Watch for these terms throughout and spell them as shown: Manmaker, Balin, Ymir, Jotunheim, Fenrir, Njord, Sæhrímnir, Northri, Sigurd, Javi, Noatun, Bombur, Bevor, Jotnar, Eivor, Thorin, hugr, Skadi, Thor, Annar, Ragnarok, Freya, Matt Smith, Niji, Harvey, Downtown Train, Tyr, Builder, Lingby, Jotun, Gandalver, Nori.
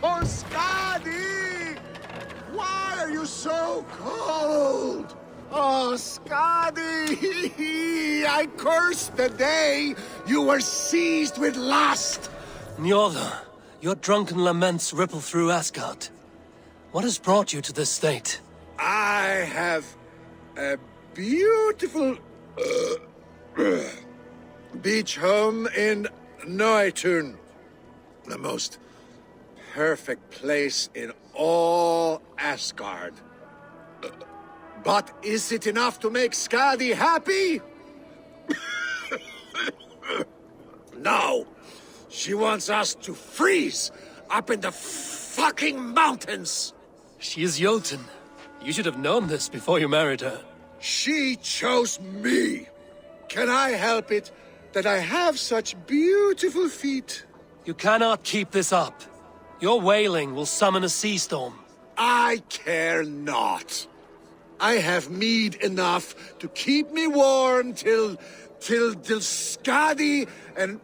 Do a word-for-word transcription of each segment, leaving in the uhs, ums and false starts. Oh, Skadi! Why are you so cold? Oh, Skadi! I cursed the day you were seized with lust! Njord, your drunken laments ripple through Asgard. What has brought you to this state? I have a beautiful beach home in Noatun, the most perfect place in all Asgard. Uh, but is it enough to make Skadi happy? No! She wants us to freeze up in the fucking mountains! She is Jotun. You should have known this before you married her. She chose me! Can I help it that I have such beautiful feet? You cannot keep this up. Your wailing will summon a sea storm. I care not. I have mead enough to keep me warm till... till Skadi and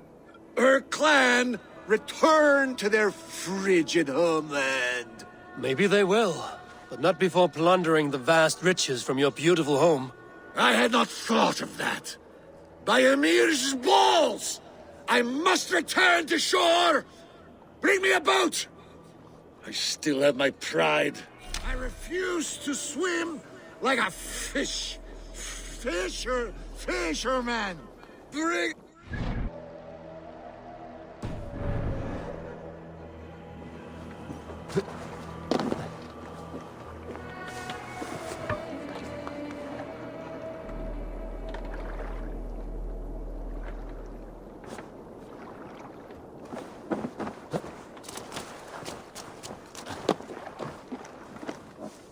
her clan return to their frigid homeland. Maybe they will, but not before plundering the vast riches from your beautiful home. I had not thought of that. By Ymir's balls! I must return to shore! Bring me a boat! I still have my pride. I refuse to swim like a fish. Fisher, fisherman! Bring...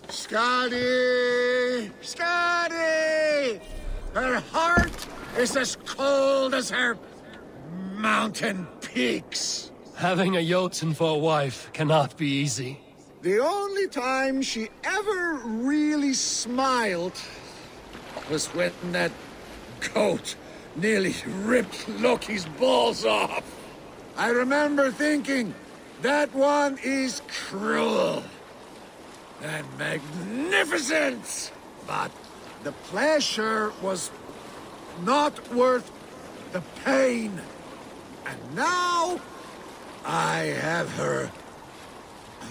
Skadi! Skadi! Her heart is as cold as her mountain peaks. Having a Jotun for a wife cannot be easy. The only time she ever really smiled was when that goat nearly ripped Loki's balls off. I remember thinking, that one is cruel and magnificent, but the pleasure was not worth the pain. And now I have her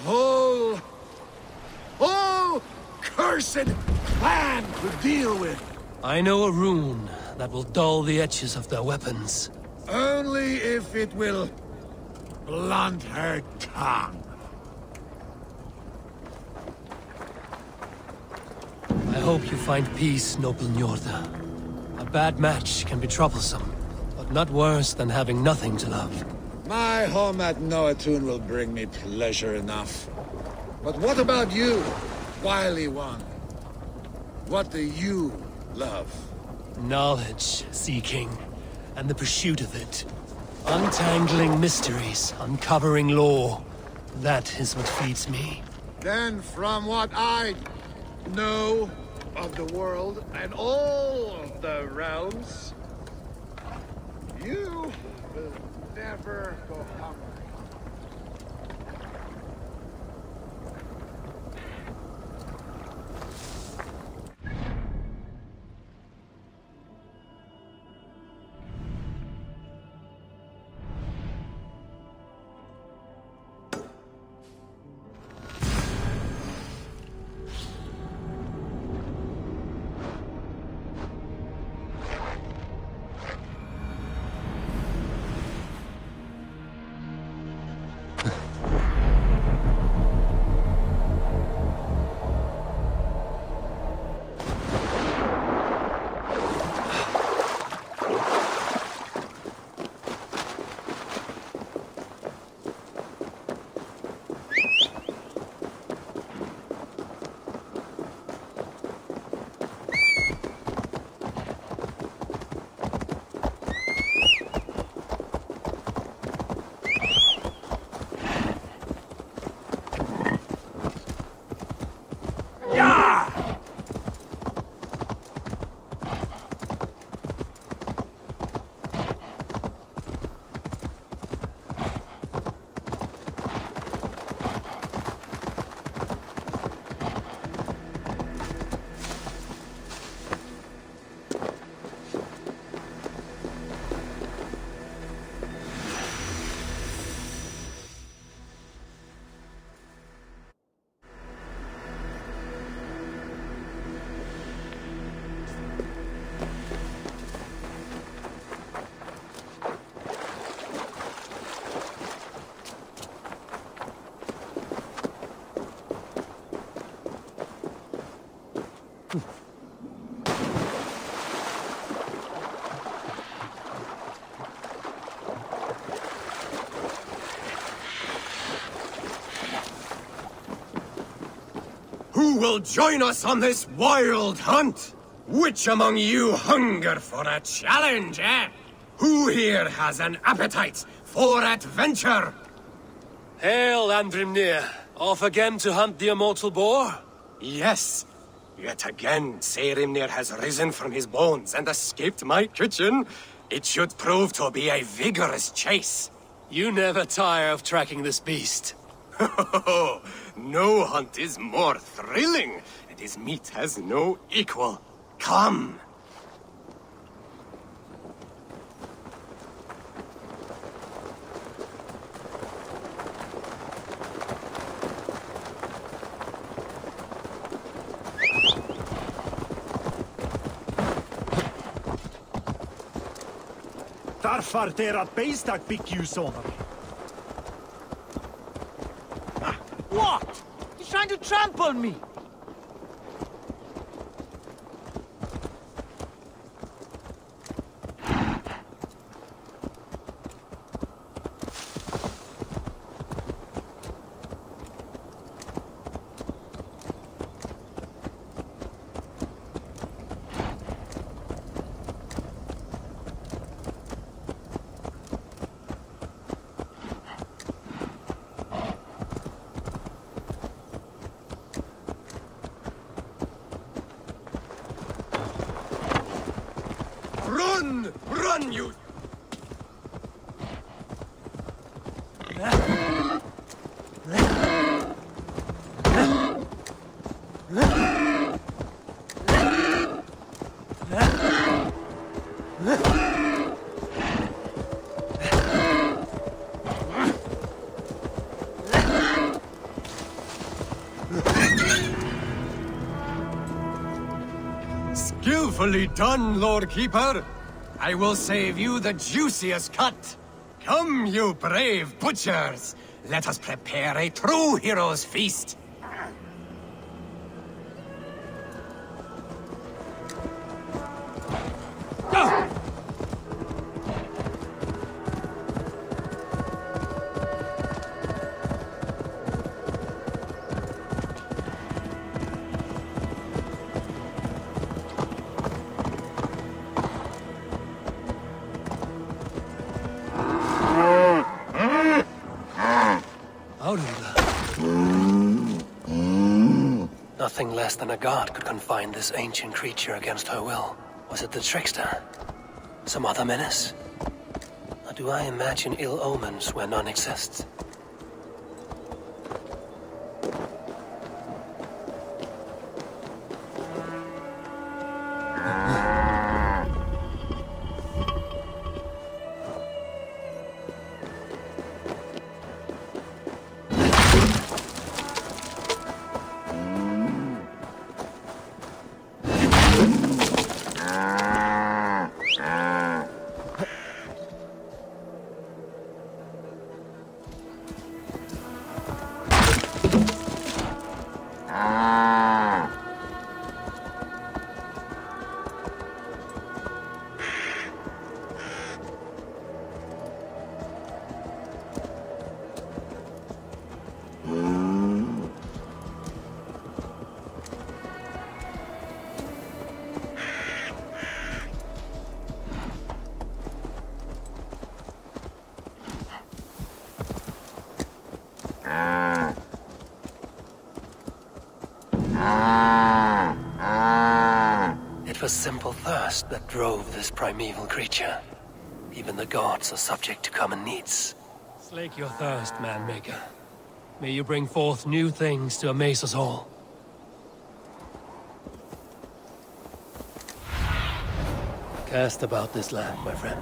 whole, whole cursed plan to deal with. I know a rune that will dull the edges of their weapons. Only if it will blunt her tongue. I hope you find peace, noble Njord. A bad match can be troublesome, but not worse than having nothing to love. My home at Noatun will bring me pleasure enough. But what about you, wily one? What do you love? Knowledge seeking, and the pursuit of it. Untangling mysteries, uncovering lore. That is what feeds me. Then from what I know of the world and all of the realms, you will never go hungry. Will join us on this wild hunt? Which among you hunger for a challenge, eh? Who here has an appetite for adventure? Hail, Andrimnir. Off again to hunt the immortal boar? Yes. Yet again, Sæhrímnir has risen from his bones and escaped my kitchen. It should prove to be a vigorous chase. You never tire of tracking this beast. No hunt is more thrilling, and his meat has no equal. Come! Þarfar þeir að beistak byggju sonar. What? He's trying to trample me. Fully done, Lord Keeper. I will save you the juiciest cut. Come, you brave butchers. Let us prepare a true hero's feast. Nothing less than a god could confine this ancient creature against her will. Was it the trickster? Some other menace? Or do I imagine ill omens where none exists? Simple thirst that drove this primeval creature. Even the gods are subject to common needs. Slake your thirst, Manmaker. May you bring forth new things to amaze us all. Cast about this land, my friend.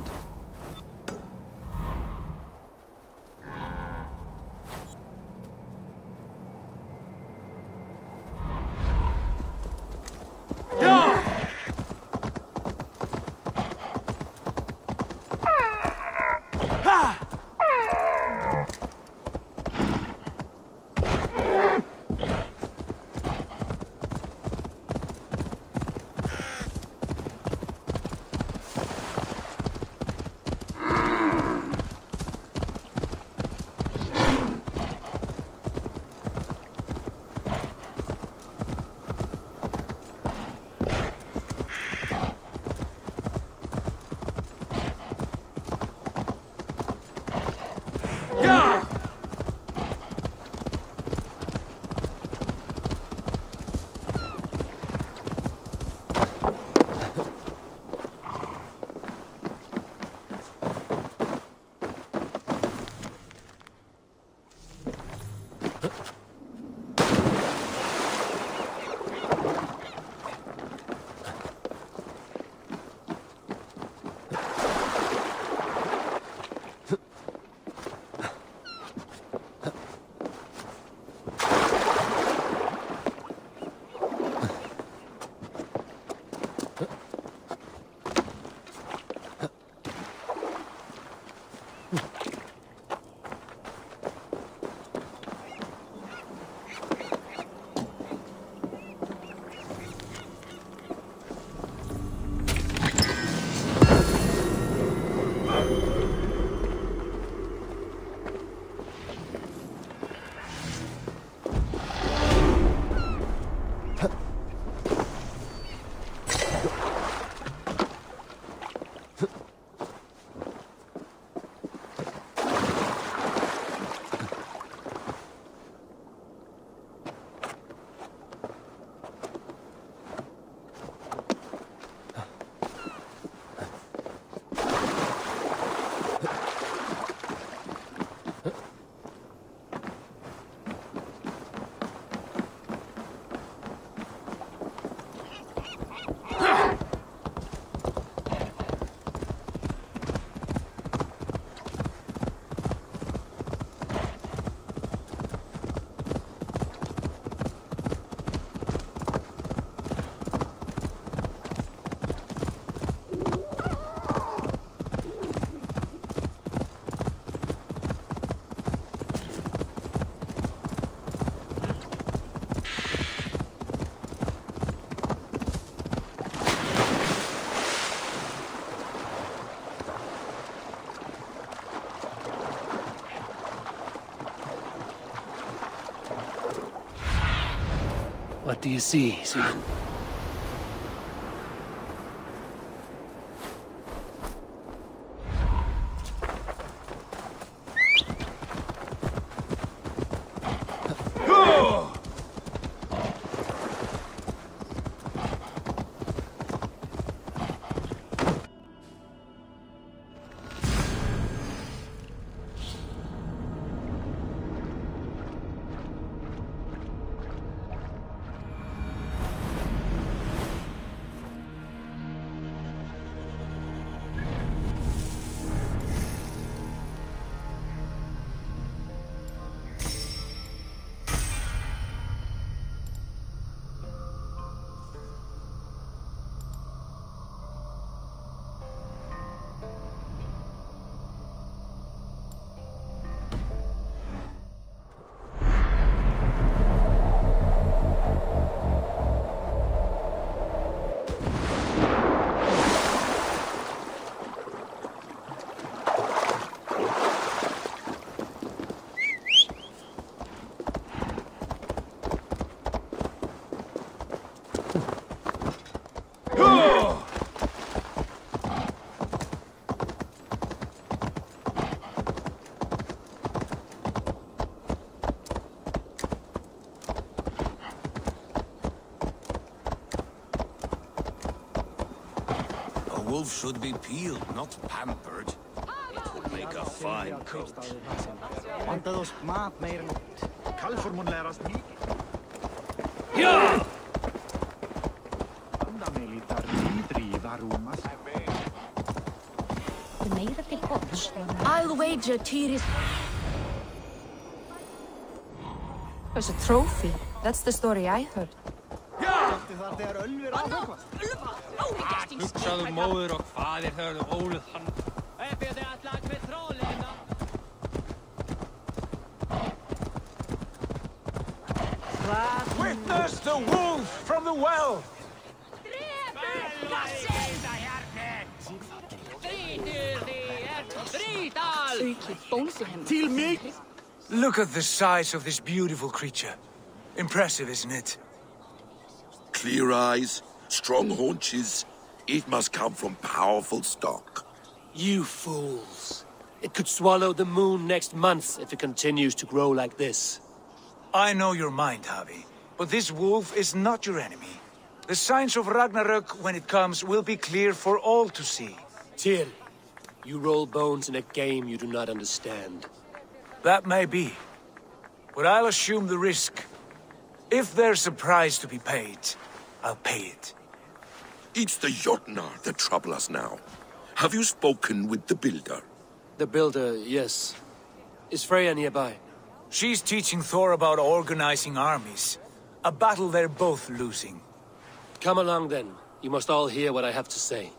What do you see, Sigurd? Should be peeled, not pampered. It would make a fine coat. Yeah! I'll wager Tyr is... There's a trophy. That's the story I heard. Hugsaðu móður og faðir þegar þú óluð hann. Witness the wolf from the well! Til mig! Look at the size of this beautiful creature. Impressive, isn't it? Clear eyes, strong haunches. It must come from powerful stock. You fools. It could swallow the moon next month if it continues to grow like this. I know your mind, Javi, but this wolf is not your enemy. The signs of Ragnarok, when it comes, will be clear for all to see. Tyr, you roll bones in a game you do not understand. That may be, but I'll assume the risk. If there's a price to be paid, I'll pay it. It's the Jotnar that trouble us now. Have you spoken with the Builder? The Builder, yes. Is Freya nearby? She's teaching Thor about organizing armies. A battle they're both losing. Come along then. You must all hear what I have to say.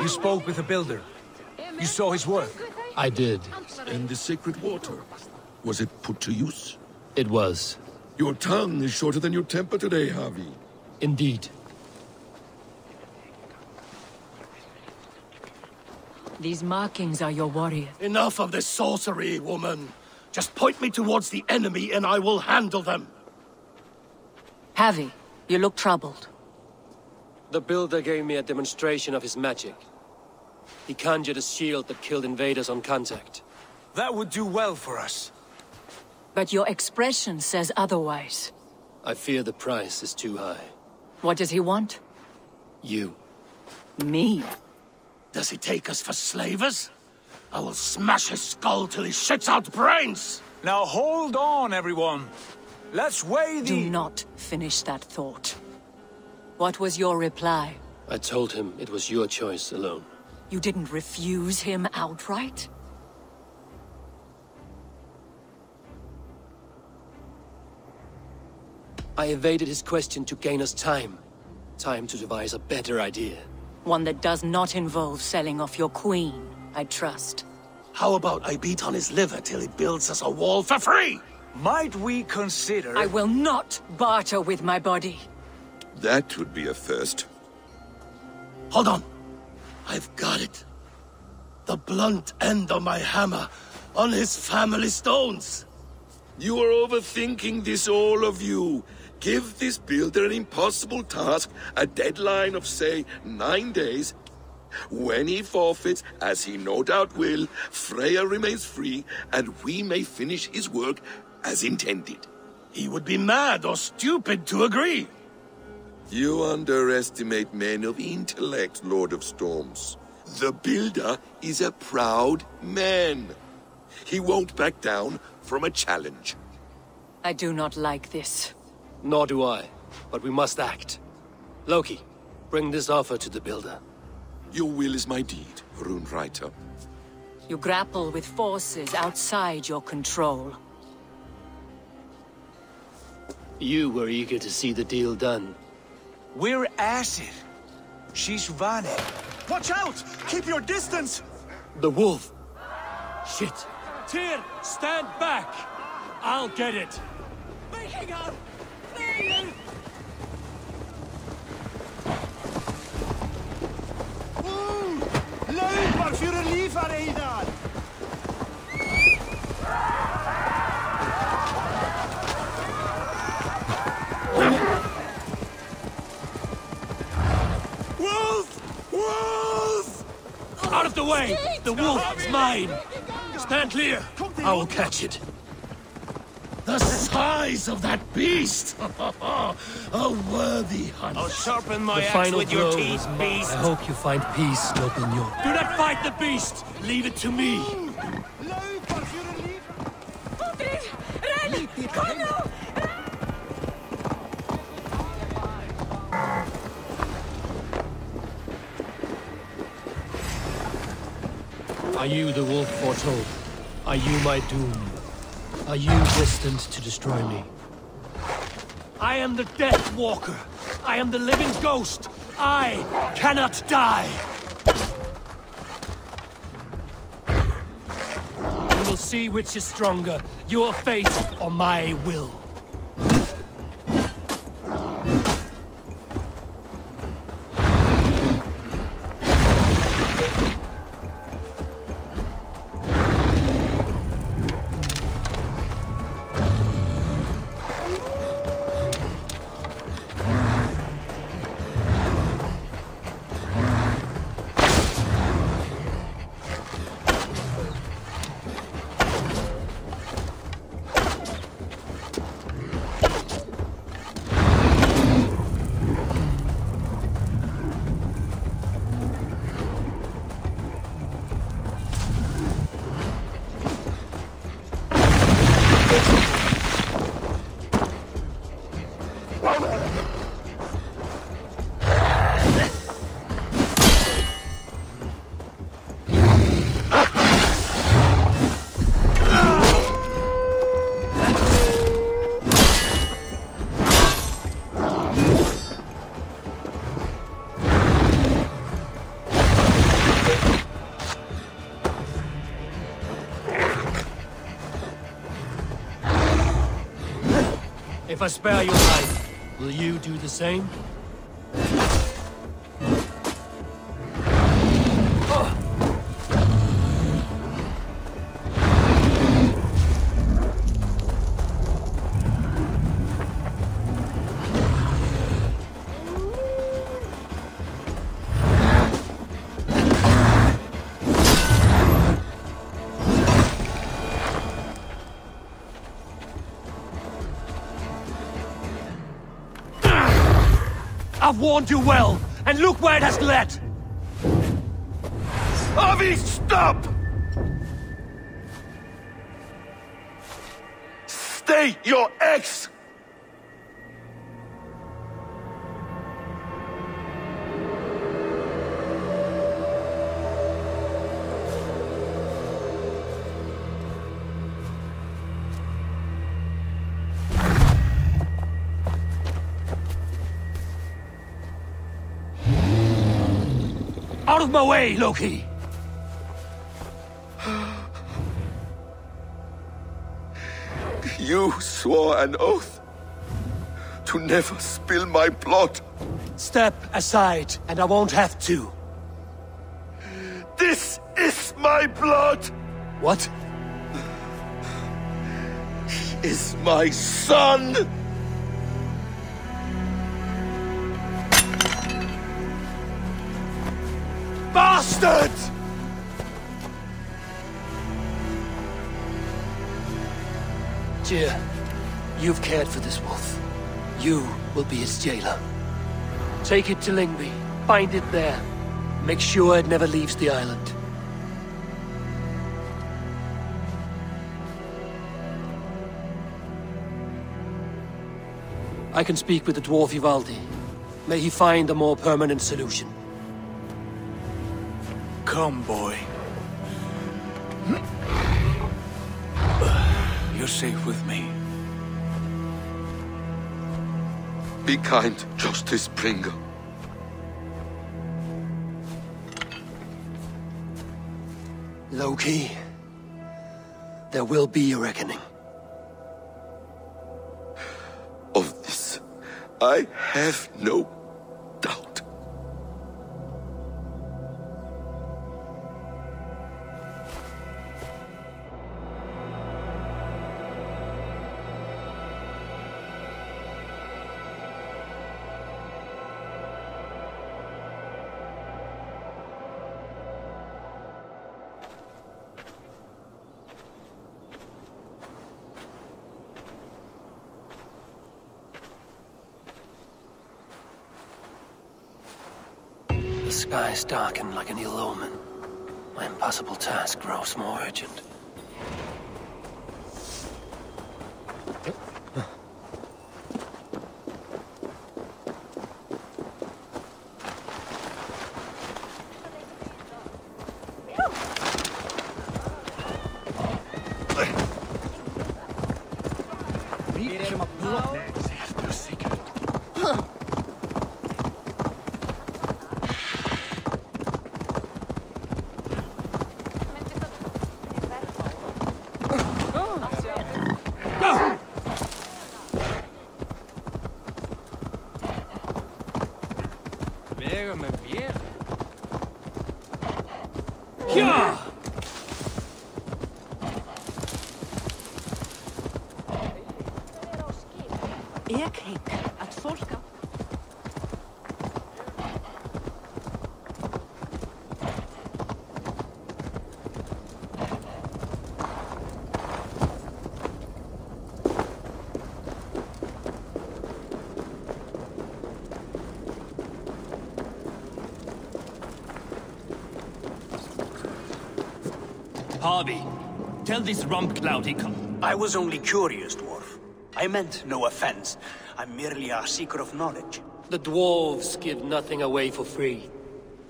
You spoke with the Builder. You saw his work. I did. And the sacred water. Was it put to use? It was. Your tongue is shorter than your temper today, Javi. Indeed. These markings are your warrior. Enough of this sorcery, woman. Just point me towards the enemy and I will handle them. Javi, you look troubled. The Builder gave me a demonstration of his magic. He conjured a shield that killed invaders on contact. That would do well for us. But your expression says otherwise. I fear the price is too high. What does he want? You. Me? Does he take us for slavers? I will smash his skull till he shits out brains! Now hold on, everyone. Let's weigh the... Do not finish that thought. What was your reply? I told him it was your choice alone. You didn't refuse him outright? I evaded his question to gain us time. Time to devise a better idea. One that does not involve selling off your queen, I trust. How about I beat on his liver till he builds us a wall for free? Might we consider... I will not barter with my body. That would be a first. Hold on. I've got it. The blunt end of my hammer on his family stones. You are overthinking this, all of you. Give this builder an impossible task, a deadline of, say, nine days. When he forfeits, as he no doubt will, Freya remains free, and we may finish his work as intended. He would be mad or stupid to agree. You underestimate men of intellect, Lord of Storms. The builder is a proud man. He won't back down from a challenge. I do not like this. Nor do I, but we must act. Loki, bring this offer to the builder. Your will is my deed, Runewriter. You grapple with forces outside your control. You were eager to see the deal done. We're at it. She's vanning. Watch out! Keep your distance! The wolf! Shit! Tyr, stand back! I'll get it! Making up! Läufer für den Lieferräder! Wolf! Wolf! Out of the way! The wolf is mine! Stand clear! I will catch it! The size of that beast! A worthy hunt. I'll sharpen my axe with your teeth, beast. I hope you find peace, Jotun. Do not fight the beast! Leave it to me! Are you the wolf foretold? Are you my doom? Are you destined to destroy me? I am the Death Walker. I am the living ghost. I cannot die. We will see which is stronger, your fate or my will. If I spare your life, will you do the same? I've warned you well, and look where it has led! Javi, stop! Stay your axe! Out of my way, Loki! You swore an oath to never spill my blood. Step aside, and I won't have to. This is my blood! What? He is my son! Bastard! Tyr, you've cared for this wolf. You will be its jailer. Take it to Lingby. Bind it there. Make sure it never leaves the island. I can speak with the dwarf Ivaldi. May he find a more permanent solution. Come, boy. You're safe with me. Be kind, Justice Bringer. Loki, there will be a reckoning. Of this, I have no doubt. Skies darken like an ill omen. My impossible task grows more urgent. Harvey, tell this rump cloud he come. I was only curious, dwarf. I meant no offense. I'm merely a seeker of knowledge. The dwarves give nothing away for free.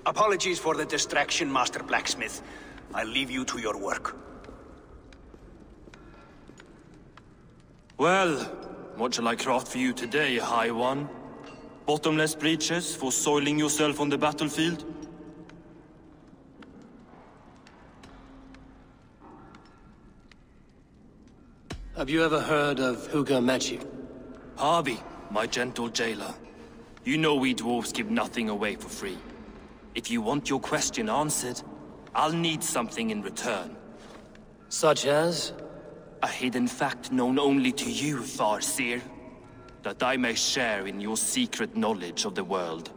Apologies for the distraction, Master Blacksmith. I'll leave you to your work. Well, what shall I craft for you today, High One? Bottomless breaches for soiling yourself on the battlefield? Have you ever heard of hugr magic? Harvey, my gentle jailer. You know we dwarves give nothing away for free. If you want your question answered, I'll need something in return. Such as? A hidden fact known only to you, Farseer. That I may share in your secret knowledge of the world.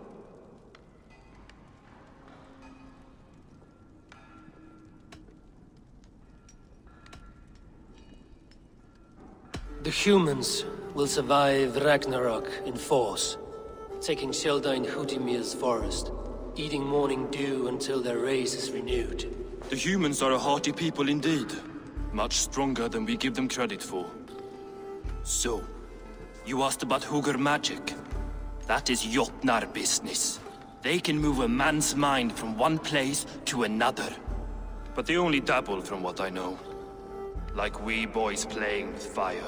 The humans will survive Ragnarok in force, taking shelter in Hutimir's forest, eating morning dew until their race is renewed. The humans are a hardy people indeed, much stronger than we give them credit for. So, you asked about hugr magic. That is Jotnar business. They can move a man's mind from one place to another. But they only dabble from what I know. Like we boys playing with fire.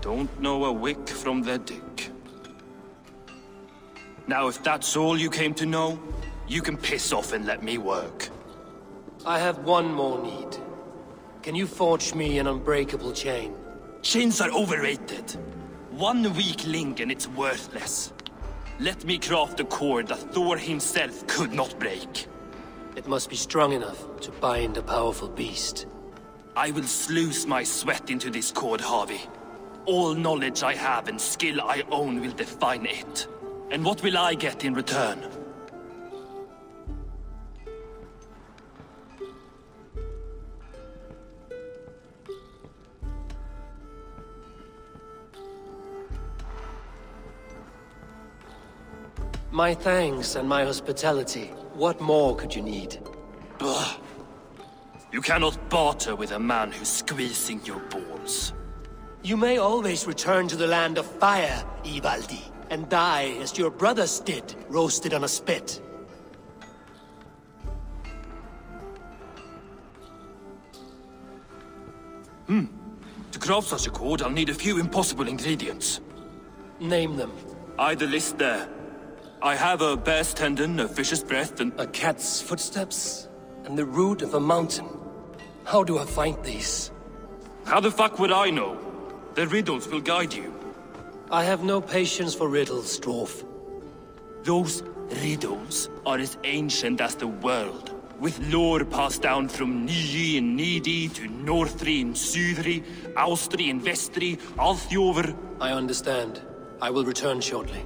Don't know a wick from their dick. Now, if that's all you came to know, you can piss off and let me work. I have one more need. Can you forge me an unbreakable chain? Chains are overrated. One weak link and it's worthless. Let me craft a cord that Thor himself could not break. It must be strong enough to bind a powerful beast. I will sluice my sweat into this cord, Harvey. All knowledge I have and skill I own will define it. And what will I get in return? My thanks and my hospitality. What more could you need? Ugh. You cannot barter with a man who's squeezing your balls. You may always return to the land of fire, Ivaldi, and die as your brothers did, roasted on a spit. Hmm. To craft such a cord, I'll need a few impossible ingredients. Name them. Either list there. I have a bear's tendon, a fish's breath, and a cat's footsteps, and the root of a mountain. How do I find these? How the fuck would I know? The riddles will guide you. I have no patience for riddles, dwarf. Those riddles are as ancient as the world, with lore passed down from Niji and Nidi to Northri and Süðri, Austri and Vestri, Althiover. I understand. I will return shortly.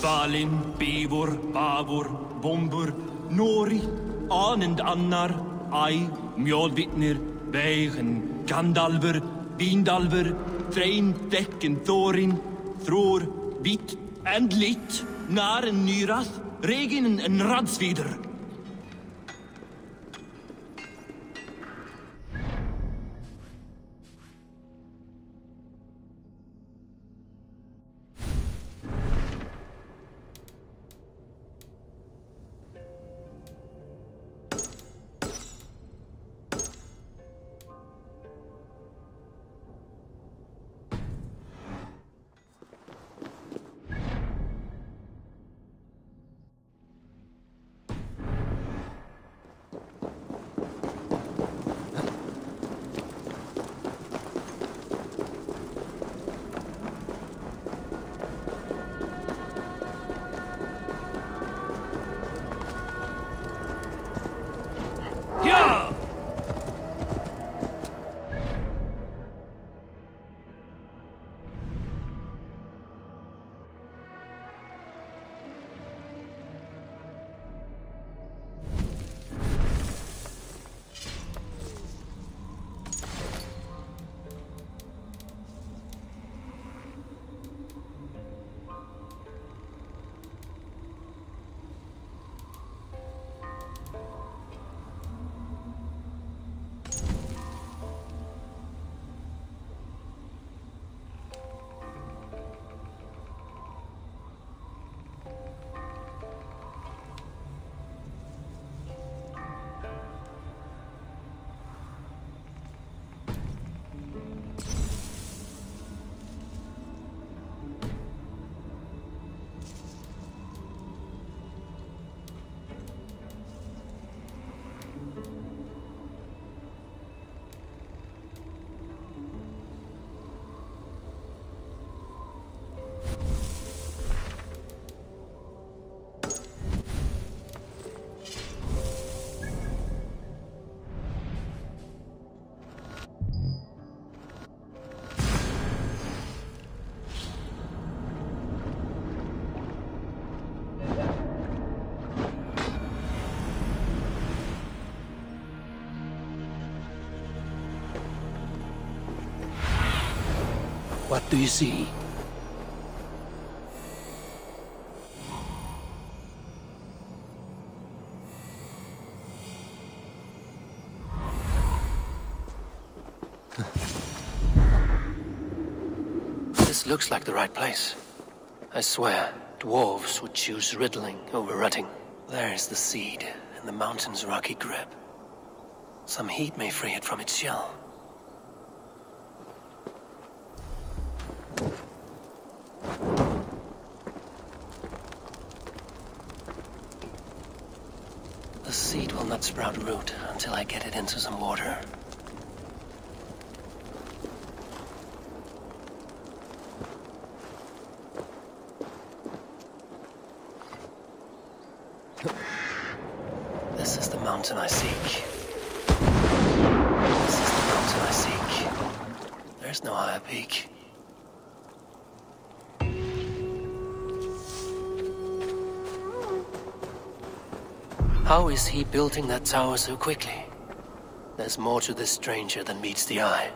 Balin, Bevor, Bavor, Bombur, Nori, An and Annar, I, Mjolvitnir, Beigen, Gandalver, Bindalver, Threin, Deck and Thorin, Thror, Bit and Lit, Nar and Nyrath, Regin and Radsvider. What do you see? This looks like the right place. I swear, dwarves would choose riddling over rutting. There is the seed in the mountain's rocky grip. Some heat may free it from its shell. The seed will not sprout root until I get it into some water. This is the mountain I seek. This is the mountain I seek. There's no higher peak. How is he building that tower so quickly? There's more to this stranger than meets the eye.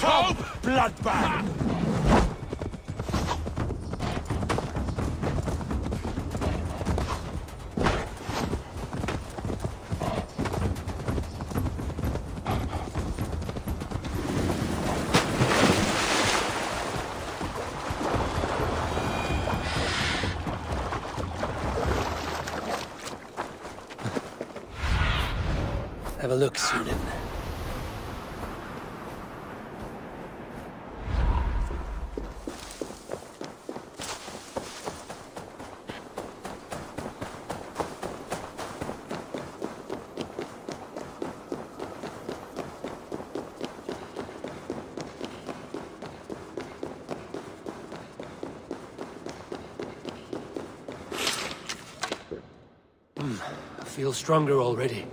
Help! Bloodbath! Have a look, Sudan. Feel stronger already.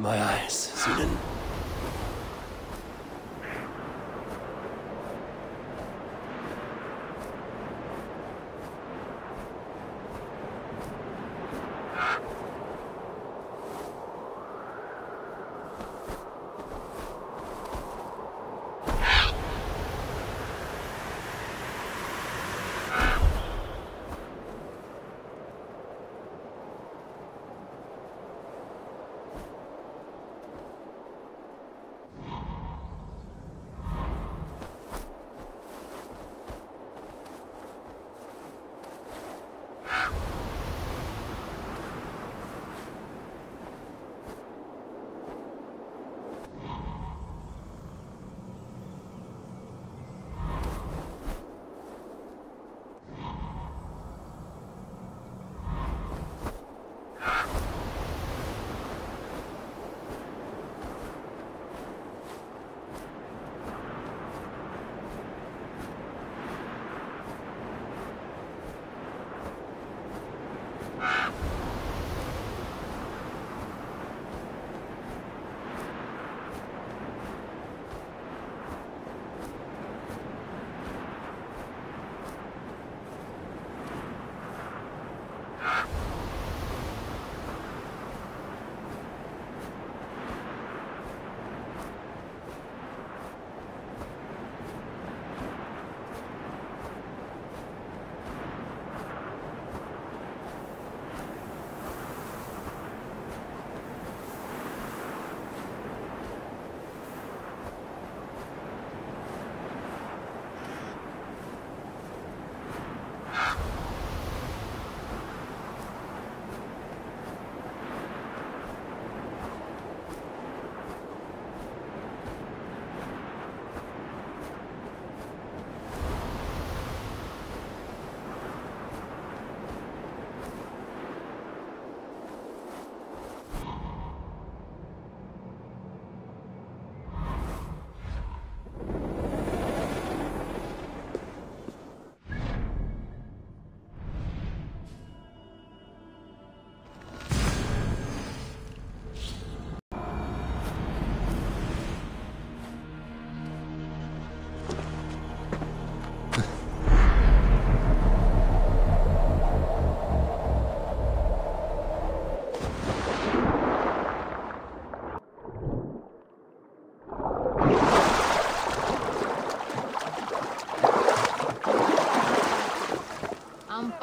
My eyes, Sudan.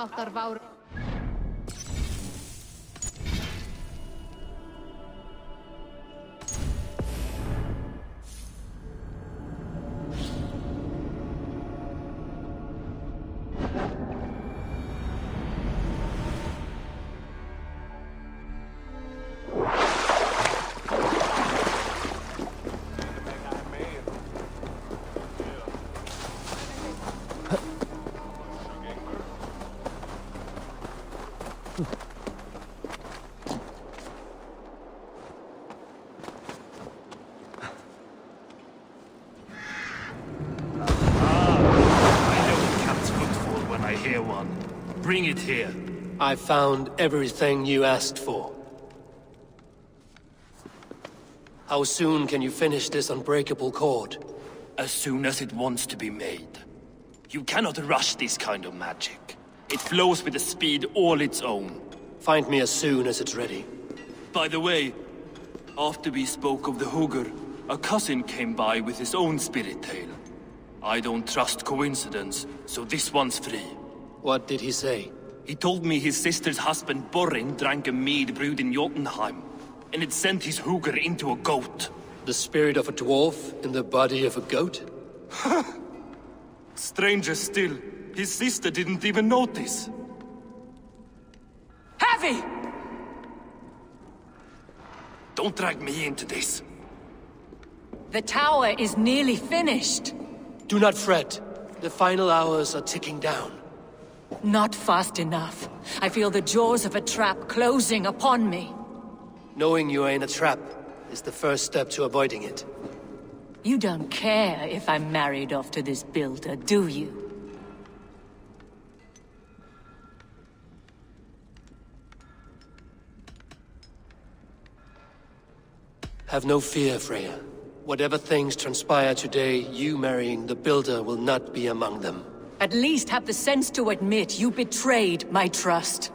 Jotnar Váru. Bring it here. I found everything you asked for. How soon can you finish this unbreakable cord? As soon as it wants to be made. You cannot rush this kind of magic. It flows with a speed all its own. Find me as soon as it's ready. By the way, after we spoke of the hugr, a cousin came by with his own spirit tale. I don't trust coincidence, so this one's free. What did he say? He told me his sister's husband Borin drank a mead brewed in Jotunheim, and it sent his hugr into a goat. The spirit of a dwarf in the body of a goat? Stranger still, his sister didn't even notice. Javi! Don't drag me into this. The tower is nearly finished. Do not fret. The final hours are ticking down. Not fast enough. I feel the jaws of a trap closing upon me. Knowing you are in a trap is the first step to avoiding it. You don't care if I'm married off to this builder, do you? Have no fear, Freya. Whatever things transpire today, you marrying the builder will not be among them. At least have the sense to admit you betrayed my trust.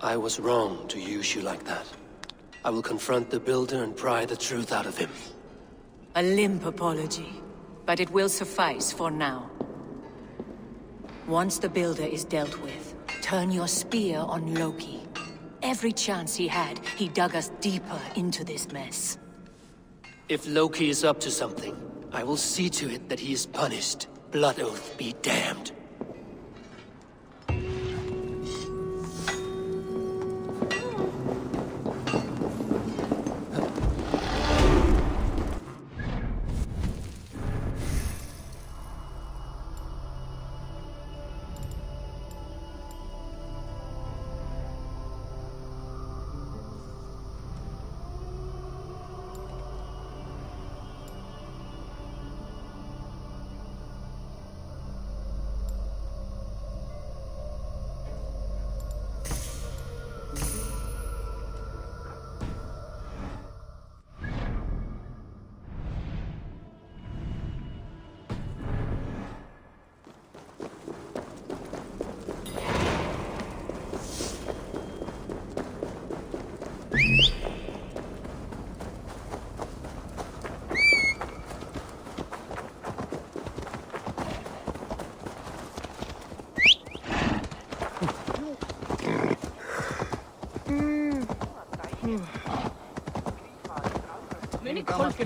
I was wrong to use you like that. I will confront the builder and pry the truth out of him. A limp apology, but it will suffice for now. Once the builder is dealt with, turn your spear on Loki. Every chance he had, he dug us deeper into this mess. If Loki is up to something, I will see to it that he is punished. Blood oath be damned.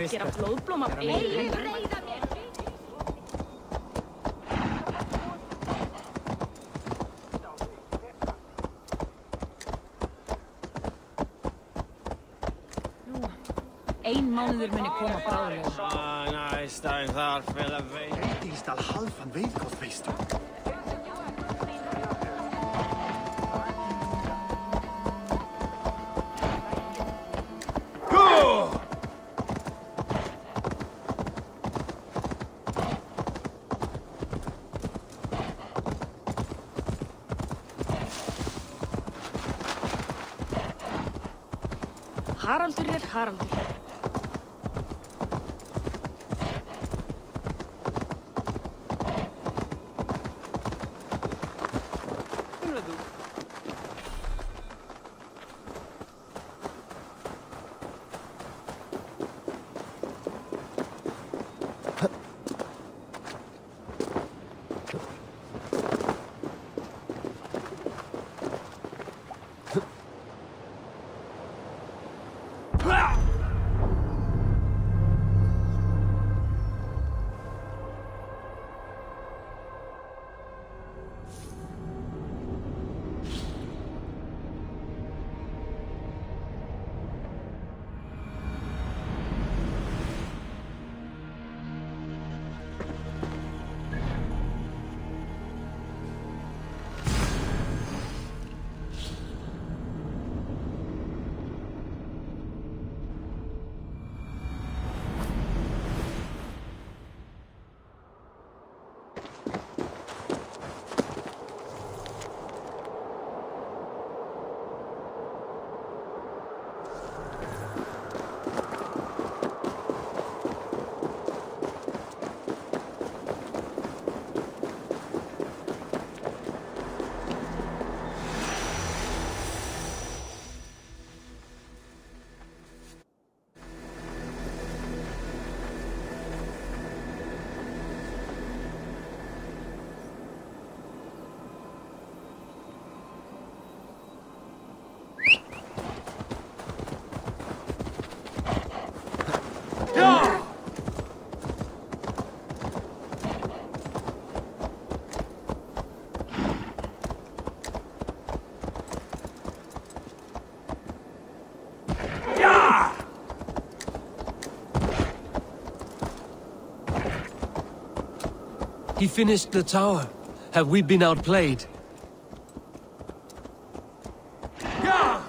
Get a blowplum up there. Ein mánuður muni koma bráðum. Ah, nice time þar fyrir að veita. Þýst al halfan veiðgóð veistu. Haraldur er Haraldur. He finished the tower. Have we been outplayed? Yeah!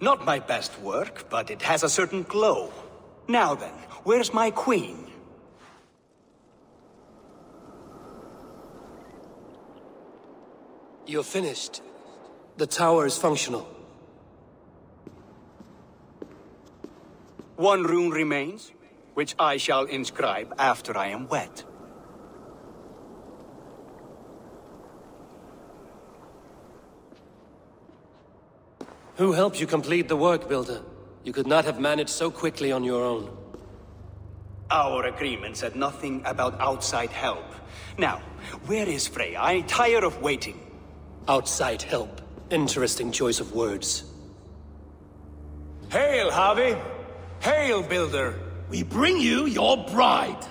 Not my best work, but it has a certain glow. Now then, where's my queen? You're finished. The tower is functional. One rune remains, which I shall inscribe after I am wed. Who helped you complete the work, Builder? You could not have managed so quickly on your own. Our agreement said nothing about outside help. Now, where is Freya? I'm tired of waiting. Outside help. Interesting choice of words. Hail, Javi! Hail, Builder! We bring you your bride!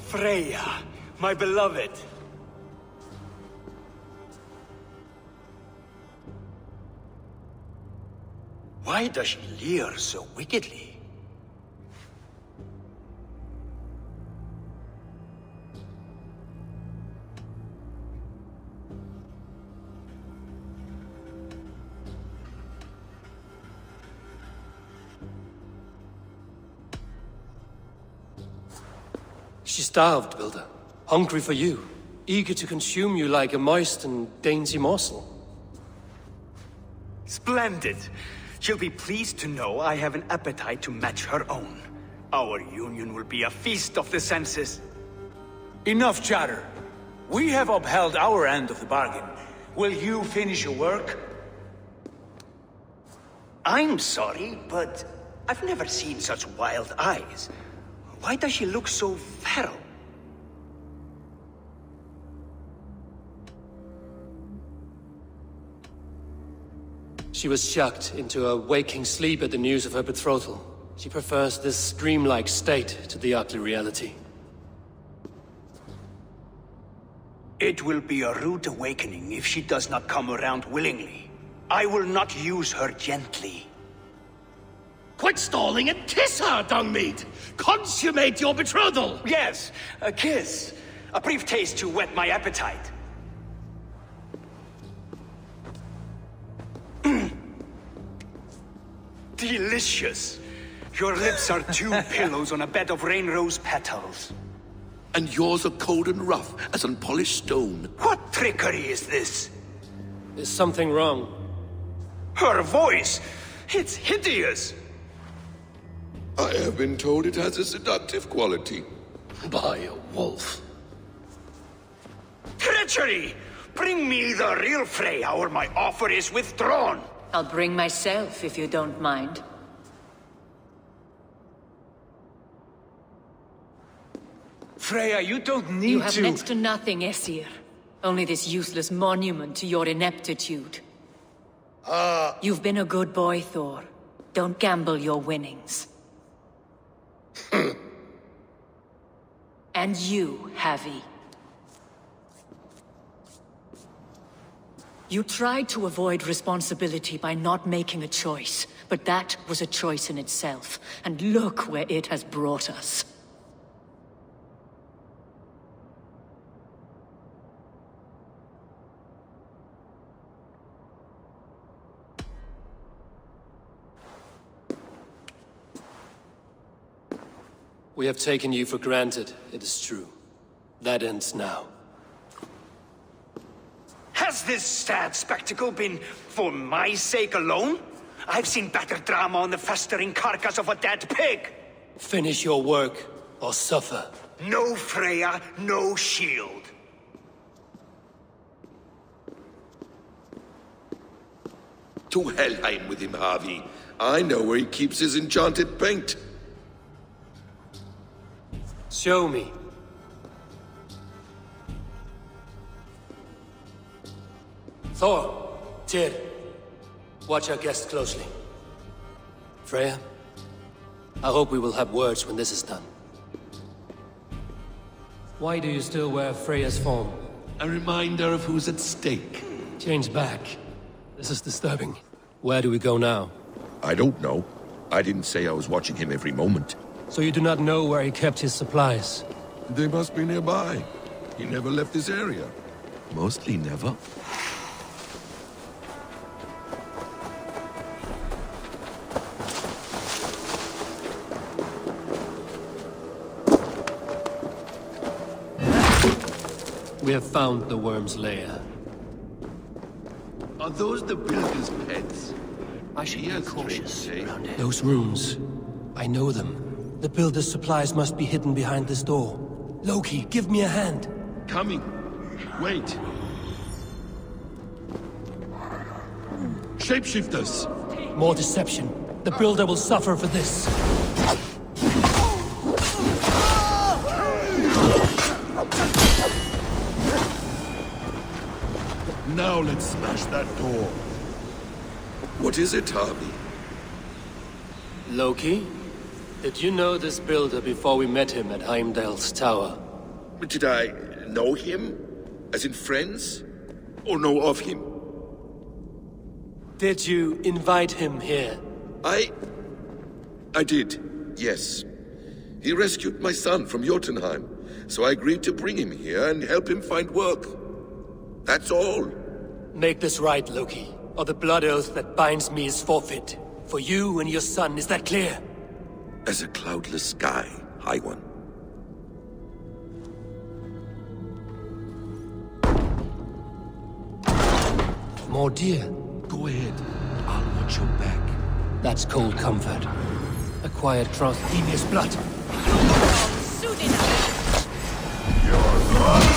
Freya, my beloved. Why does she leer so wickedly? She starved, Builder. Hungry for you. Eager to consume you like a moist and dainty morsel. Splendid! She'll be pleased to know I have an appetite to match her own. Our union will be a feast of the senses. Enough chatter. We have upheld our end of the bargain. Will you finish your work? I'm sorry, but I've never seen such wild eyes. Why does she look so feral? She was shocked into a waking sleep at the news of her betrothal. She prefers this dreamlike state to the ugly reality. It will be a rude awakening if she does not come around willingly. I will not use her gently. Quit stalling and kiss her, Dungmeat! Consummate your betrothal! Yes, a kiss. A brief taste to whet my appetite. Delicious! Your lips are two pillows on a bed of rain rose petals. And yours are cold and rough as unpolished stone. What trickery is this? Is something wrong? Her voice! It's hideous! I have been told it has a seductive quality. By a wolf. Treachery! Bring me the real Freya or my offer is withdrawn! I'll bring myself, if you don't mind. Freya, you don't need to- You have to... next to nothing, Aesir. Only this useless monument to your ineptitude. Uh... You've been a good boy, Thor. Don't gamble your winnings. And you, Javi. You tried to avoid responsibility by not making a choice, but that was a choice in itself, and look where it has brought us. We have taken you for granted, it is true. That ends now. Has this sad spectacle been for my sake alone? I've seen better drama on the festering carcass of a dead pig! Finish your work, or suffer. No Freya, no shield. To Helheim with him, Harvey. I know where he keeps his enchanted paint. Show me. Thor, Tyr, watch our guest closely. Freya, I hope we will have words when this is done. Why do you still wear Freya's form? A reminder of who's at stake. Change back. This is disturbing. Where do we go now? I don't know. I didn't say I was watching him every moment. So you do not know where he kept his supplies? They must be nearby. He never left this area. Mostly never. We have found the worm's lair. Are those the builder's pets? I should be cautious around it. Those rooms. I know them. The builder's supplies must be hidden behind this door. Loki, give me a hand. Coming. Wait. Shapeshifters! More deception. The builder will suffer for this. Now let's smash that door. What is it, Harvey? Loki? Did you know this builder before we met him at Heimdall's tower? Did I know him? As in friends? Or know of him? Did you invite him here? I... I did, yes. He rescued my son from Jotunheim, so I agreed to bring him here and help him find work. That's all. Make this right, Loki, or the blood oath that binds me is forfeit. For you and your son, is that clear? As a cloudless sky, High One. More dear. Go ahead. I'll watch your back. That's cold comfort. A quiet trust. Devious blood. Soon enough. Your blood.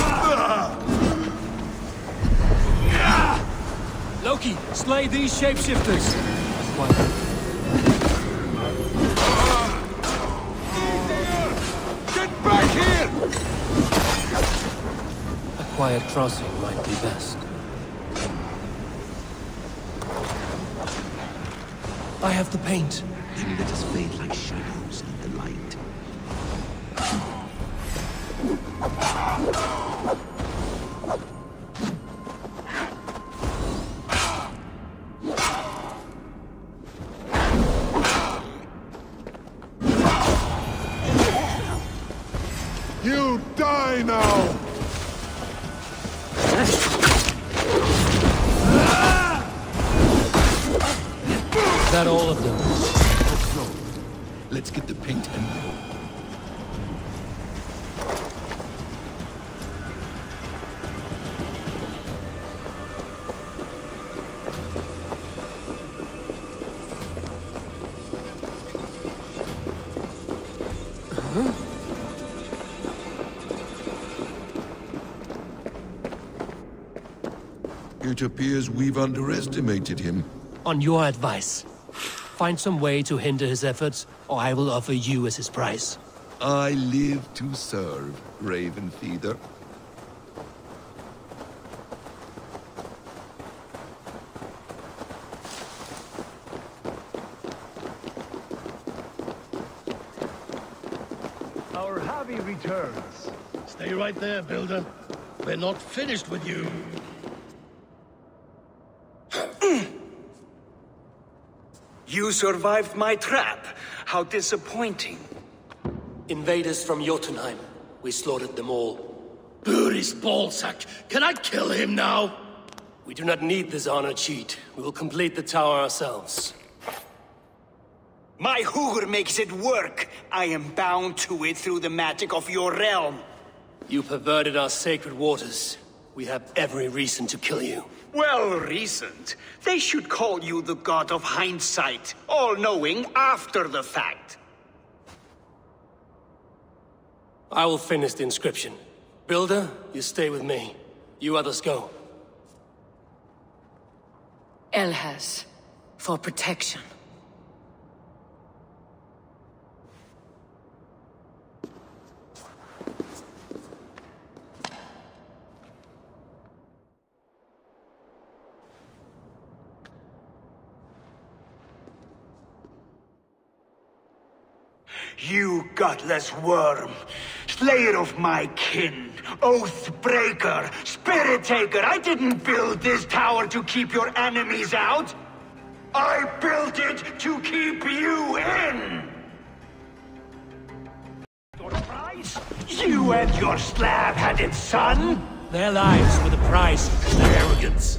Loki, slay these shapeshifters! Get back here! A quiet crossing might be best. I have the paint. Then let us fade like shadows in the light. Now! Is that all of them? No. Let's get the paint and go. It appears we've underestimated him. On your advice. Find some way to hinder his efforts, or I will offer you as his price. I live to serve, Raven Feather. Our Javi returns. Stay right there, Builder. We're not finished with you. You survived my trap. How disappointing. Invaders from Jotunheim. We slaughtered them all. Buri's ballsack. Can I kill him now? We do not need this honor cheat. We will complete the tower ourselves. My hugr makes it work. I am bound to it through the magic of your realm. You perverted our sacred waters. We have every reason to kill you. Well reasoned. They should call you the god of hindsight, all-knowing after the fact. I will finish the inscription. Builder, you stay with me. You others go. Elhas, for protection. You godless worm, slayer of my kin, oath-breaker, spirit-taker, I didn't build this tower to keep your enemies out! I built it to keep you in! Your price? You and your slab-headed son? Their lives were the price of their arrogance.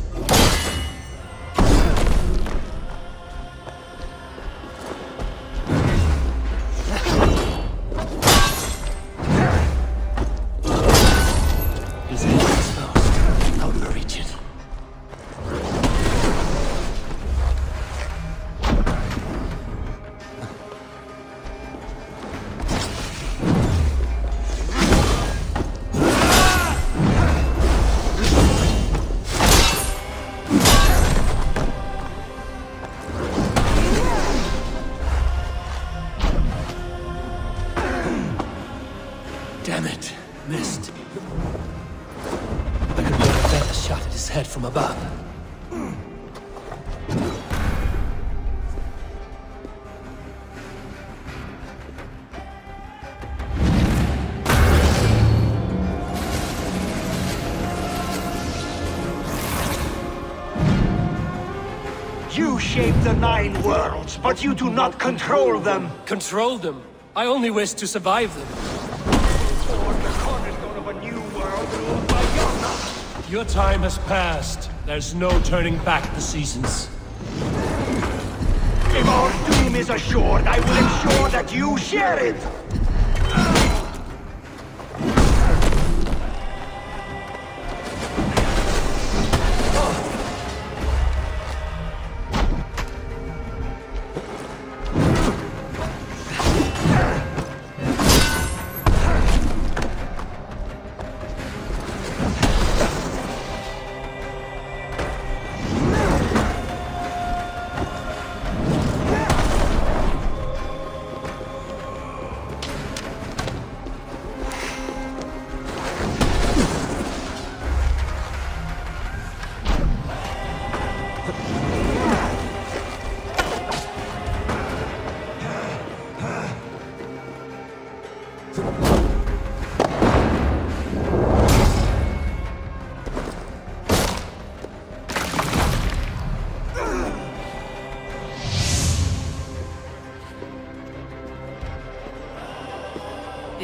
Nine worlds, but you do not control them. Control them? I only wish to survive them. Or the cornerstone of a new world ruled by Jotnar. Your time has passed. There's no turning back the seasons. If our doom is assured, I will ensure that you share it.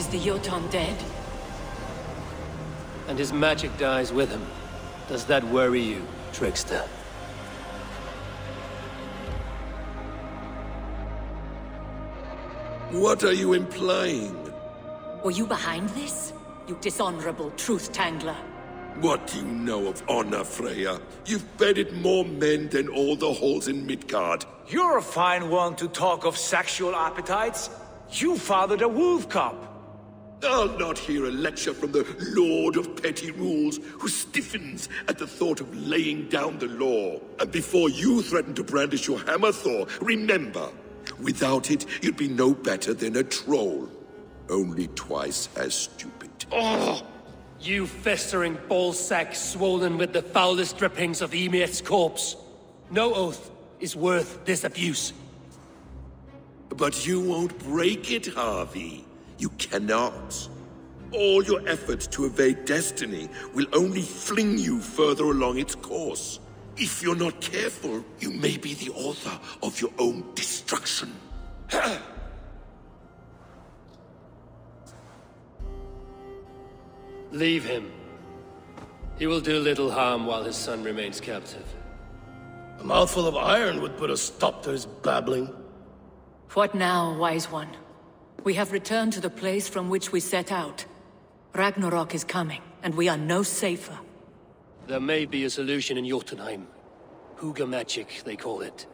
The Jotun dead? And his magic dies with him. Does that worry you, trickster? What are you implying? Were you behind this, you dishonorable truth-tangler? What do you know of honor, Freya? You've bedded more men than all the halls in Midgard. You're a fine one to talk of sexual appetites. You fathered a wolf cub. I'll not hear a lecture from the Lord of Petty Rules, who stiffens at the thought of laying down the law. And before you threaten to brandish your hammer, Thor, remember, without it, you'd be no better than a troll. Only twice as stupid. Oh! You festering ballsack swollen with the foulest drippings of Ymir's corpse. No oath is worth this abuse. But you won't break it, Harvey. You cannot. All your efforts to evade destiny will only fling you further along its course. If you're not careful, you may be the author of your own destruction. Leave him. He will do little harm while his son remains captive. A mouthful of iron would put a stop to his babbling. What now, wise one? We have returned to the place from which we set out. Ragnarok is coming, and we are no safer. There may be a solution in Jotunheim. Hugr magic, they call it.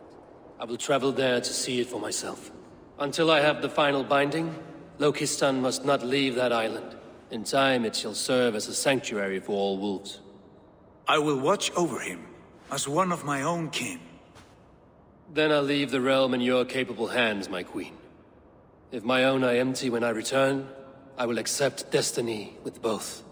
I will travel there to see it for myself. Until I have the final binding, Loki's son must not leave that island. In time, it shall serve as a sanctuary for all wolves. I will watch over him, as one of my own kin. Then I'll leave the realm in your capable hands, my queen. If my own are empty when I return, I will accept destiny with both.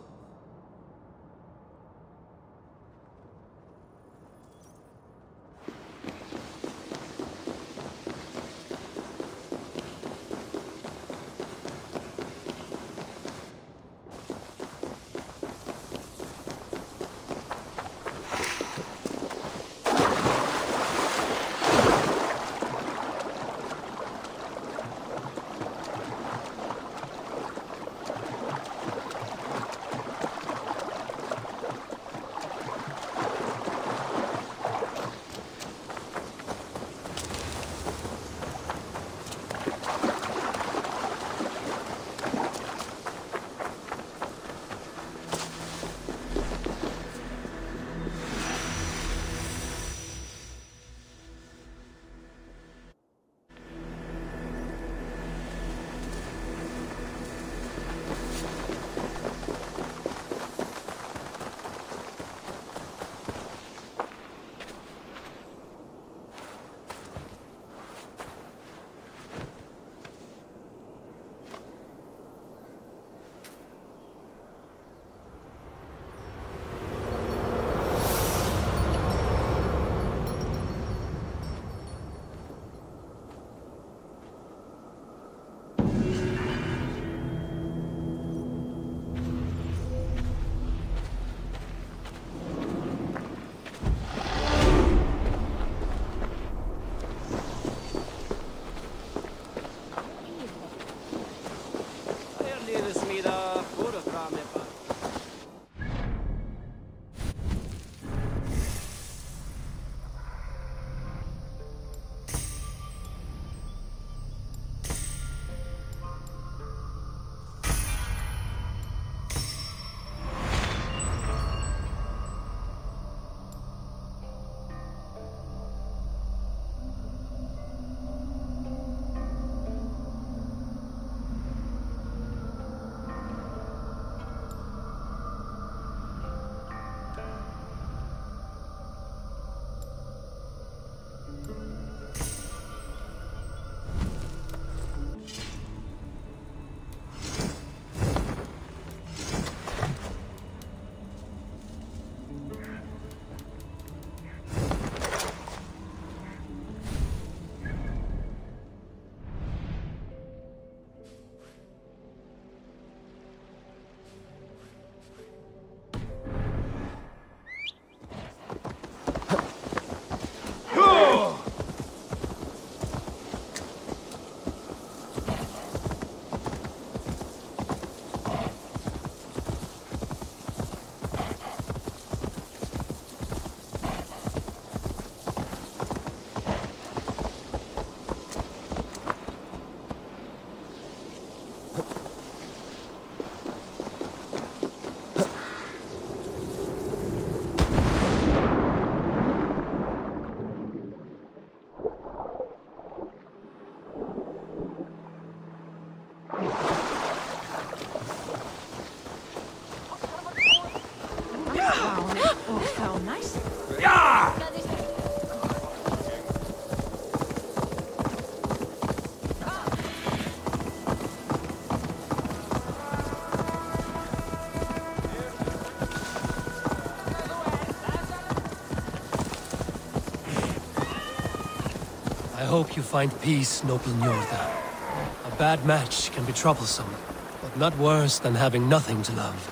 I hope you find peace, noble Njorda. A bad match can be troublesome, but not worse than having nothing to love.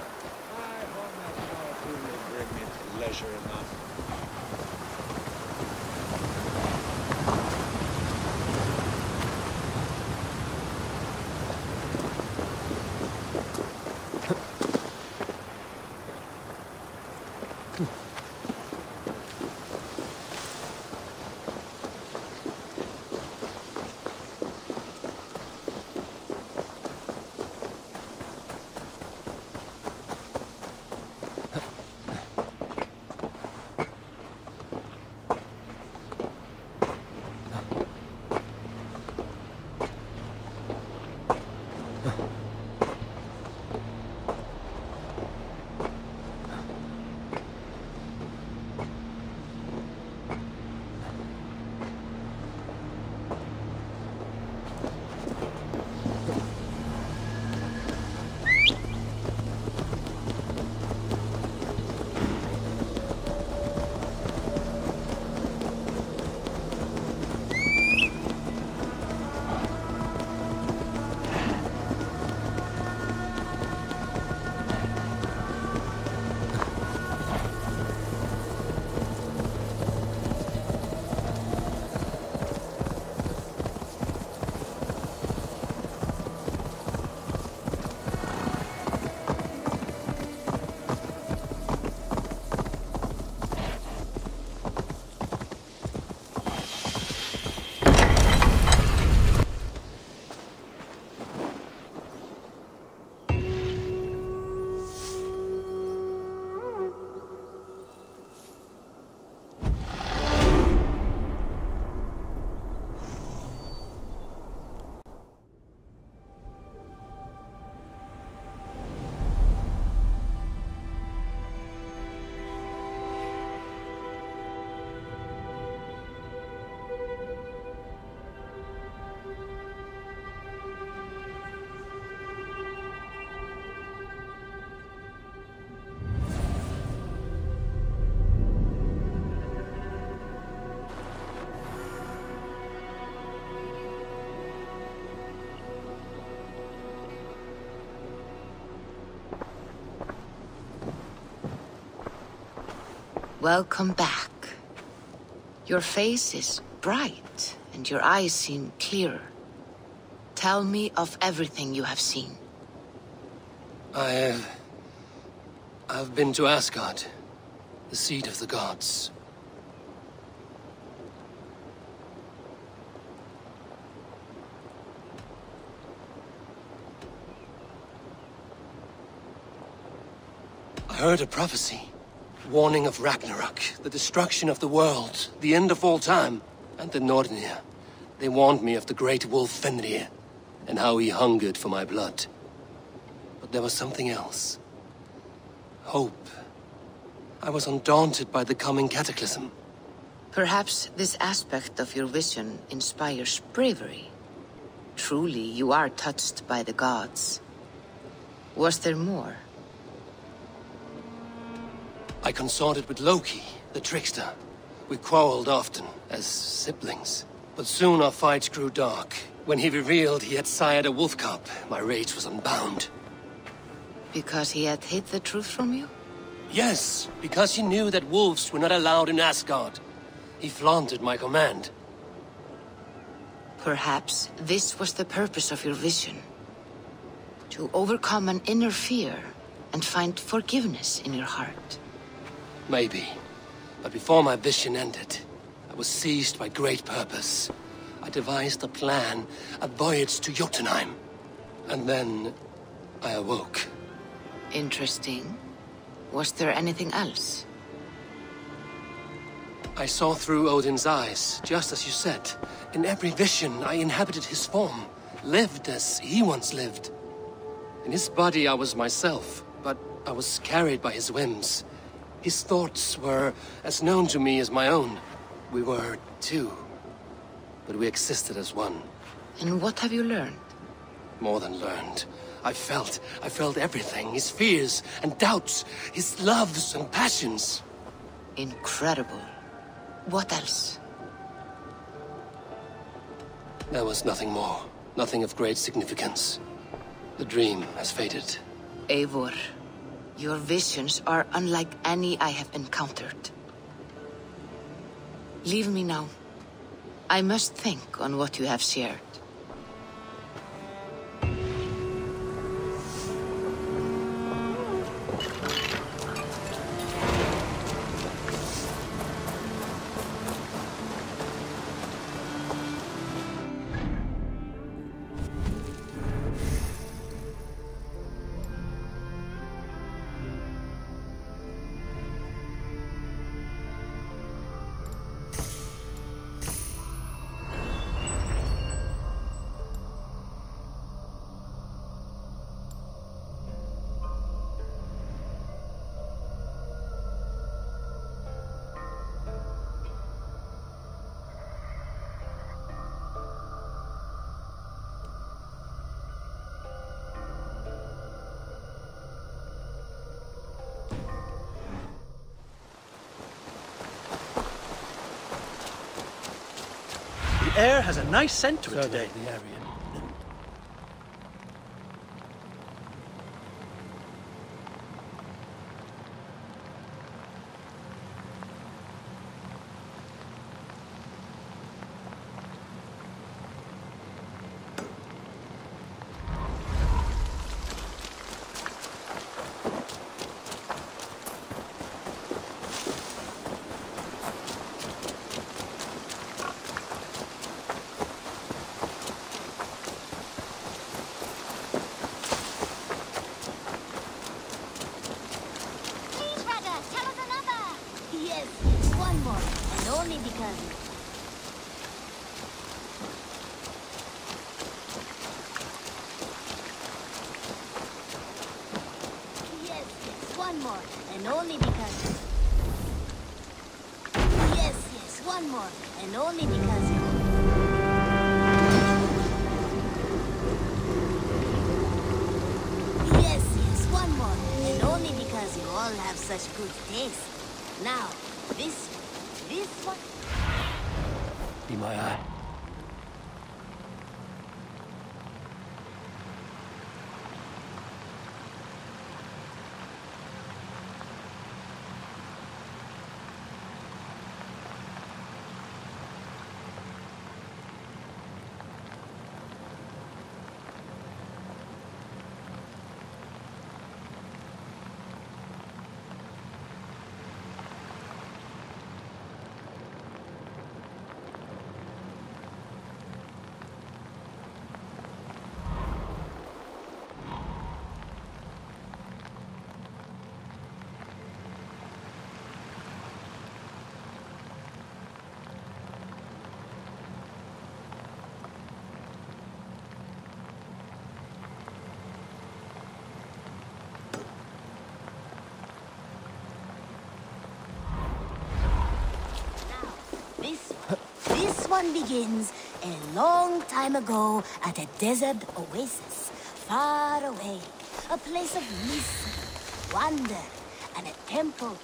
Welcome back. Your face is bright, and your eyes seem clearer. Tell me of everything you have seen. I have... I've been to Asgard, the seat of the gods. I heard a prophecy. Warning of Ragnarok, the destruction of the world, the end of all time, and the Northri. They warned me of the great wolf Fenrir, and how he hungered for my blood. But there was something else. Hope. I was undaunted by the coming cataclysm. Perhaps this aspect of your vision inspires bravery. Truly, you are touched by the gods. Was there more? I consorted with Loki, the trickster. We quarreled often, as siblings. But soon our fights grew dark. When he revealed he had sired a wolf cub, my rage was unbound. Because he had hid the truth from you? Yes, because he knew that wolves were not allowed in Asgard. He flaunted my command. Perhaps this was the purpose of your vision. To overcome an inner fear and find forgiveness in your heart. Maybe. But before my vision ended, I was seized by great purpose. I devised a plan, a voyage to Jotunheim. And then I awoke. Interesting. Was there anything else? I saw through Odin's eyes, just as you said. In every vision, I inhabited his form, lived as he once lived. In his body, I was myself, but I was carried by his whims. His thoughts were as known to me as my own. We were two, but we existed as one. And what have you learned? More than learned. I felt, I felt everything. His fears and doubts, his loves and passions. Incredible. What else? There was nothing more. Nothing of great significance. The dream has faded. Eivor. Your visions are unlike any I have encountered. Leave me now. I must think on what you have shared. The air has a nice scent to it today. one begins a long time ago at a desert oasis, far away. A place of mystery, wonder, and a temple.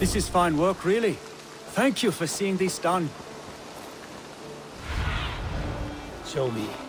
This is fine work, really. Thank you for seeing this done. Show me.